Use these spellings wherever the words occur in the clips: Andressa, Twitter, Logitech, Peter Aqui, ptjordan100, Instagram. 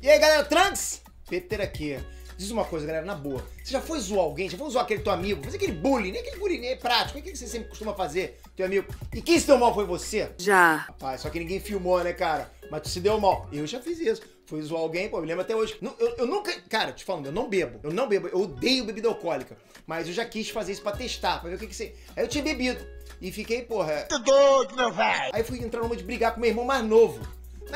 E aí, galera, Trunks? Peter aqui. Diz uma coisa, galera, na boa. Você já foi zoar alguém? Já foi zoar aquele teu amigo? Fazer aquele bullying, né? Aquele bullying é prático. É aquele que você sempre costuma fazer, teu amigo. E quem se deu mal foi você? Já. Rapaz, só que ninguém filmou, né, cara? Mas tu se deu mal. Eu já fiz isso. Fui zoar alguém, pô, me lembro até hoje. Eu nunca... Cara, te falando, eu não bebo. Eu não bebo. Eu odeio bebida alcoólica. Mas eu já quis fazer isso pra testar, pra ver o que que você... Aí eu tinha bebido. E fiquei, porra... Tô doido, meu velho. Aí fui entrar numa de brigar com meu irmão mais novo.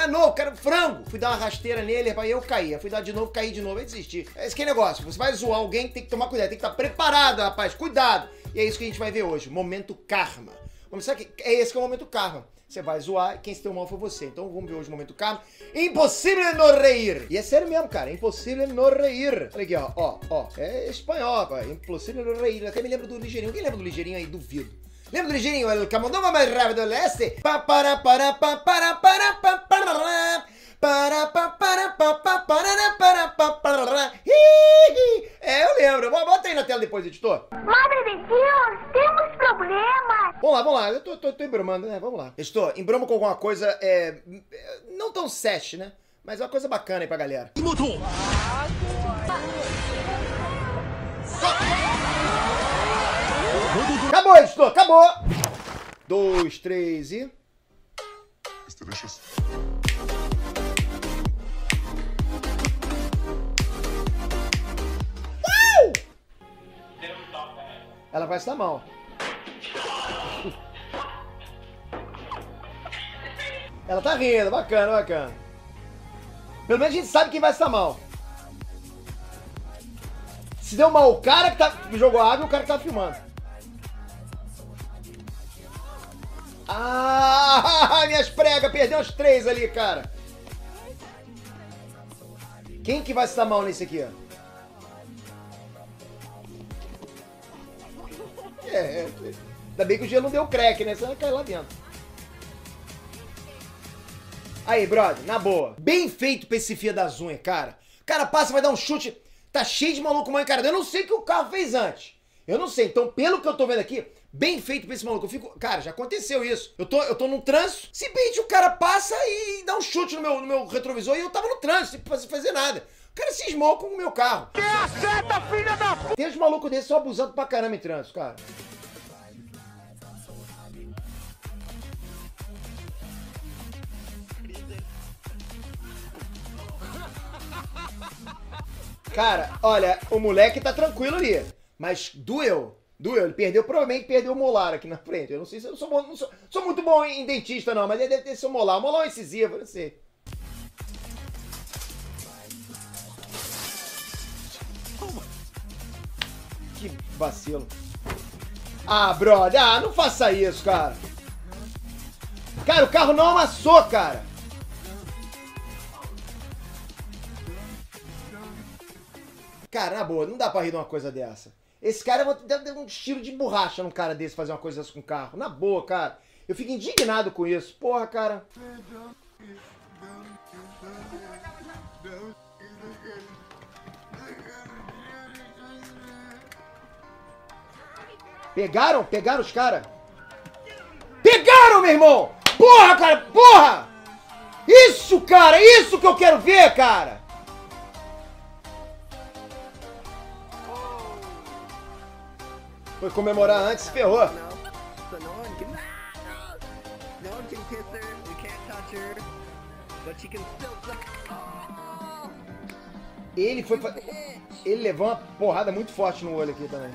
Não, cara, frango. Fui dar uma rasteira nele, rapaz, e eu caí. Aí fui dar de novo, caí de novo, aí desisti. Esse que é negócio, você vai zoar alguém, tem que tomar cuidado, tem que estar preparado, rapaz, cuidado. E é isso que a gente vai ver hoje, momento karma. Vamos pensar que é esse que é o momento karma. Você vai zoar e quem se deu mal foi você. Então vamos ver hoje o momento karma. Impossível no reír. E é sério mesmo, cara, impossível no reír. Olha aqui, ó, é espanhol, cara, impossível no reír. Até me lembro do Ligeirinho, quem lembra do Ligeirinho aí? Duvido. Lembra do Ligeirinho? O camundongo mais rápido do leste. É, eu lembro. Bota aí na tela depois, editor. Madre de Deus, temos problemas. Vamos lá. Eu tô embromando, né? Vamos lá. Editor, embromo com alguma coisa, não tão sete, né? Mas uma coisa bacana aí pra galera. Mudou. Acabou, editor, acabou! 2, 3 e... Uau! Ela vai se dar mal. Ela tá rindo, bacana, bacana. Pelo menos a gente sabe quem vai se dar mal. Se deu mal o cara que tá... jogou água e o cara que tá filmando. Ah, minhas pregas, perdeu os 3 ali, cara. Quem que vai se dar mal nesse aqui, ó? Ainda bem que o gelo não deu crack, né? Você vai cair lá dentro. Aí, brother, na boa. Bem feito pra esse fia das unhas, cara. O cara passa, vai dar um chute. Tá cheio de maluco, mãe, cara. Eu não sei o que o carro fez antes. Eu não sei. Então, pelo que eu tô vendo aqui... Bem feito pra esse maluco, eu fico... Cara, já aconteceu isso. Eu tô num trânsito, se bem que o cara passa e dá um chute no meu retrovisor e eu tava no trânsito, sem fazer nada. O cara cismou com o meu carro. Quem acerta, filha da p... Tem uns malucos desses só abusando pra caramba em trânsito, cara. Cara, olha, o moleque tá tranquilo ali, mas doeu. Doeu, ele perdeu, provavelmente perdeu o molar aqui na frente. Eu não sei se eu sou bom, não sou muito bom em dentista não, mas ele deve ter seu molar. O molar é incisivo, eu não sei. Que vacilo. Ah, brother, não faça isso, cara. Cara, o carro não amassou, cara. Cara, na boa, não dá pra rir de uma coisa dessa. Esse cara deve dar um tiro de borracha num cara desse, fazer uma coisa assim com o carro. Na boa, cara. Eu fico indignado com isso. Porra, cara. Pegaram? Pegaram os caras? Pegaram, meu irmão! Porra, cara! Porra! Isso, cara! Isso que eu quero ver, cara! Foi comemorar antes, ferrou. Ele foi... Ele levou uma porrada muito forte no olho aqui também.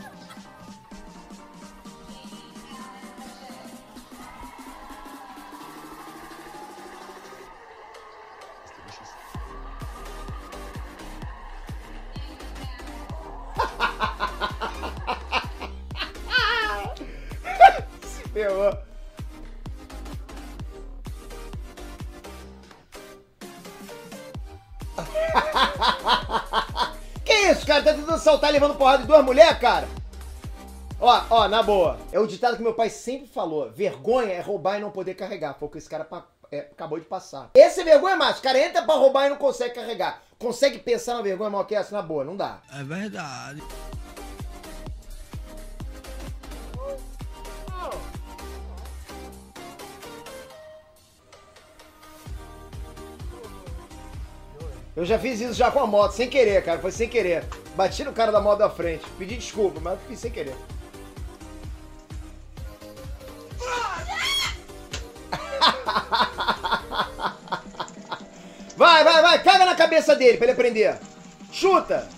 Que isso, cara? Tá tentando saltar levando porrada de duas mulheres, cara? Ó, na boa. É o ditado que meu pai sempre falou. Vergonha é roubar e não poder carregar. Foi o que esse cara acabou de passar. Essa é vergonha, macho. O cara entra pra roubar e não consegue carregar. Consegue pensar na vergonha maior que essa? Na boa, não dá. É verdade. Eu já fiz isso já com a moto, sem querer, cara. Foi sem querer. Bati no cara da moto da frente. Pedi desculpa, mas fiz sem querer. Vai, vai, vai. Caga na cabeça dele pra ele aprender. Chuta.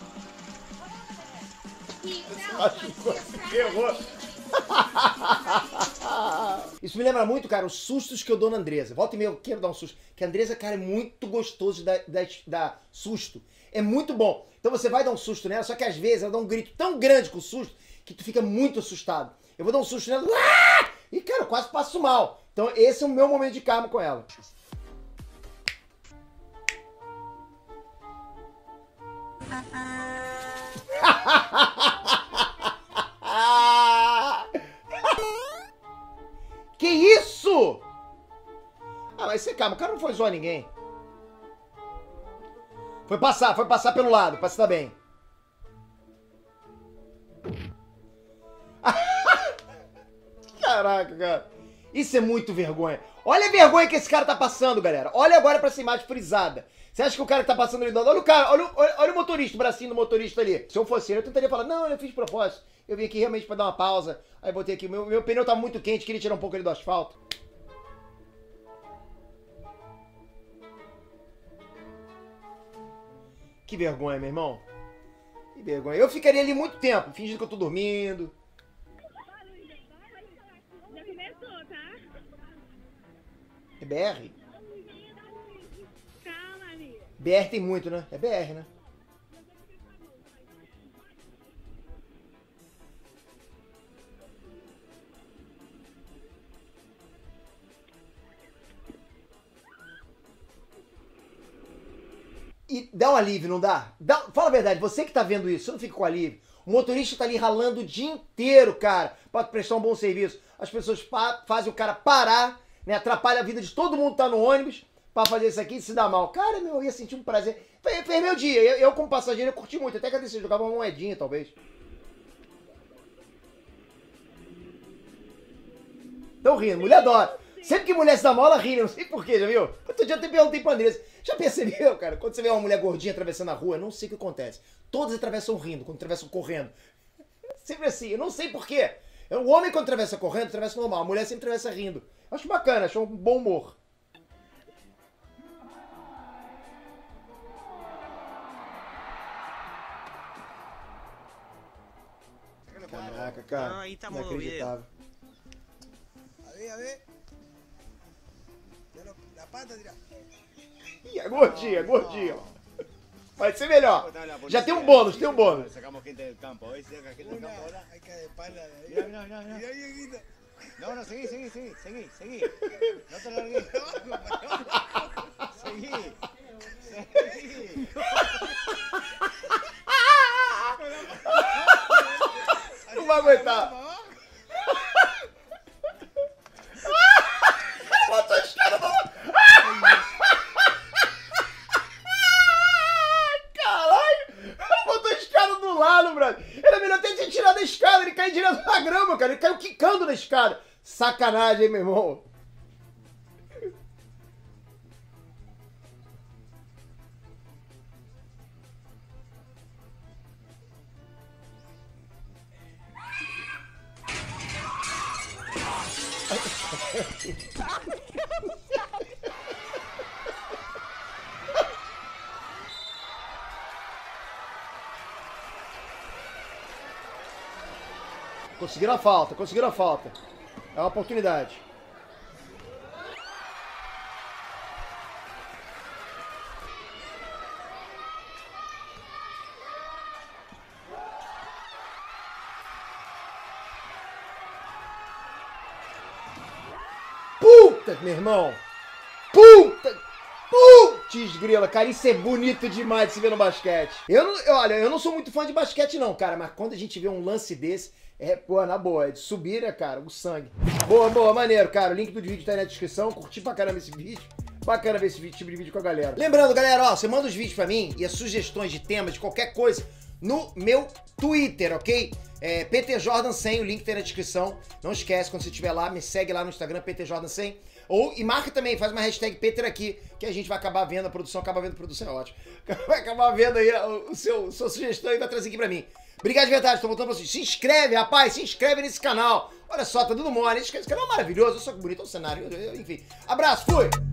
Isso me lembra muito, cara, os sustos que eu dou na Andressa. Volta e meia, eu quero dar um susto. Que a Andressa, cara, é muito gostoso de dar susto. É muito bom. Então você vai dar um susto nela, só que às vezes ela dá um grito tão grande com o susto que tu fica muito assustado. Eu vou dar um susto nela e, cara, eu quase passo mal. Então esse é o meu momento de karma com ela. Que isso? Ah, mas você calma, o cara não foi zoar ninguém. Foi passar pelo lado, pra se dar bem. Caraca, cara. Isso é muito vergonha. Olha a vergonha que esse cara tá passando, galera. Olha agora pra essa imagem frisada. Você acha que o cara que tá passando ali do lado... Olha o cara, olha o motorista, o bracinho do motorista ali. Se eu fosse ele, eu tentaria falar, não, eu fiz de propósito. Eu vim aqui realmente pra dar uma pausa. Aí botei aqui, meu pneu tá muito quente, queria tirar um pouco ali do asfalto. Que vergonha, meu irmão. Que vergonha. Eu ficaria ali muito tempo, fingindo que eu tô dormindo. Já começou, tá? É BR? BR tem muito, né? É BR, né? E dá um alívio, não dá? Fala a verdade, você que tá vendo isso, você não fica com alívio. O motorista tá ali ralando o dia inteiro, cara, pra prestar um bom serviço. As pessoas fazem o cara parar, né? Atrapalha a vida de todo mundo que tá no ônibus. Pra fazer isso aqui e se dar mal. Cara, meu, eu ia sentir um prazer. Fez meu dia. Eu como passageiro, eu curti muito. Até que eu decidi jogar uma moedinha, talvez. Tão rindo. Mulher adora. Sempre que mulher se dá mal, ela ri. Não sei porquê, já viu? Outro dia eu até perguntei pra Andressa. Já percebeu, cara? Quando você vê uma mulher gordinha atravessando a rua, eu não sei o que acontece. Todas atravessam rindo, quando atravessam correndo. Sempre assim. Eu não sei porquê. O homem, quando atravessa correndo, atravessa normal. A mulher sempre atravessa rindo. Acho bacana. Acho um bom humor. Caraca, cara, não, aí tá inacreditável. A ver, a pata de... Ih, é gordinha, não, gordinha. Não. Vai ser melhor. Já tem um bônus, tem um bônus. Sacamos gente do campo. Hoje saca gente do campo. Não, não, segui. Não te largues. Segui. Não vai aguentar. Botou os caras pra... Caralho! Botou os caras do lado, brother. Era melhor até te tirar da escada. Ele caiu direto na grama, cara. Ele caiu quicando na escada. Sacanagem, hein, meu irmão? Conseguiram a falta, conseguiram a falta. É uma oportunidade. Meu irmão, putz grila, cara, isso é bonito demais de se ver no basquete. Olha, eu não sou muito fã de basquete não, cara, mas quando a gente vê um lance desse, é, pô, na boa, é de subir, né, cara, o sangue. Boa, boa, maneiro, cara, o link do vídeo tá aí na descrição, curti pra caramba esse vídeo. Bacana ver esse tipo de vídeo com a galera. Lembrando, galera, ó, você manda os vídeos pra mim e as sugestões de temas, de qualquer coisa, no meu Twitter, ok? É ptjordan100, o link tá aí na descrição. Não esquece, quando você estiver lá, me segue lá no Instagram, ptjordan100. Ou, e marca também, faz uma hashtag Peter aqui, que a gente vai acabar vendo a produção, é ótimo. Vai acabar vendo aí o sua sugestão e vai trazer aqui pra mim. Obrigado de verdade, tô voltando pra vocês. Se inscreve, rapaz, se inscreve nesse canal. Olha só, tá dando mole, esse canal é maravilhoso, olha só que bonito, é um cenário, enfim. Abraço, fui!